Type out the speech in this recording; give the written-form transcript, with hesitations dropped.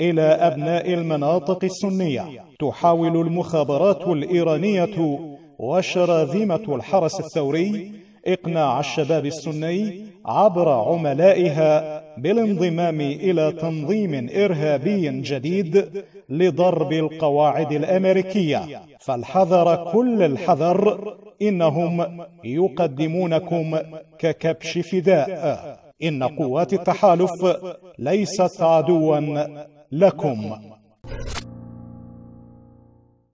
إلى أبناء المناطق السنية. تحاول المخابرات الإيرانية وشراذمة الحرس الثوري إقناع الشباب السني عبر عملائها بالانضمام إلى تنظيم إرهابي جديد لضرب القواعد الأمريكية، فالحذر كل الحذر، إنهم يقدمونكم ككبش فداء. إن قوات التحالف ليست عدواً لكم.